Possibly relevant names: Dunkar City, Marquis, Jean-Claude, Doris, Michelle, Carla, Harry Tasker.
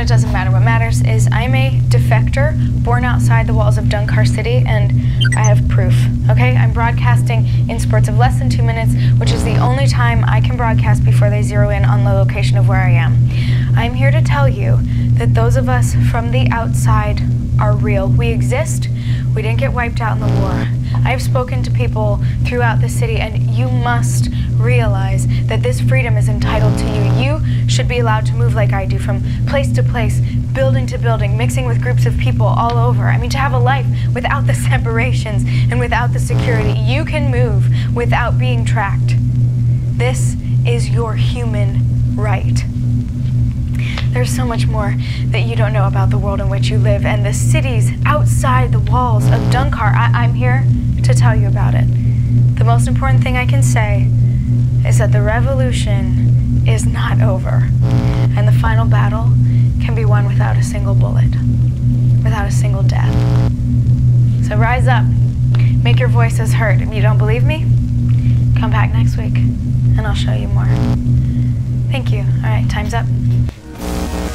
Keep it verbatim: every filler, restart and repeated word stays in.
it doesn't matter. What matters is I'm a defector born outside the walls of Dunkar City, and I have proof, okay? I'm broadcasting in spurts of less than two minutes, which is the only time I can broadcast before they zero in on the location of where I am. I'm here to tell you that those of us from the outside are real. We exist. We didn't get wiped out in the war. I've spoken to people throughout the city, and you must realize that this freedom is entitled to you. You should be allowed to move like I do, from place to place, building to building, mixing with groups of people all over. I mean, to have a life without the separations and without the security. You can move without being tracked. This is your human right. There's so much more that you don't know about the world in which you live and the cities outside the walls of Dunkar. I I'm here to tell you about it. The most important thing I can say is that the revolution is not over, and the final battle can be won without a single bullet, without a single death. So rise up, make your voices heard. If you don't believe me, come back next week and I'll show you more. Thank you. All right, time's up.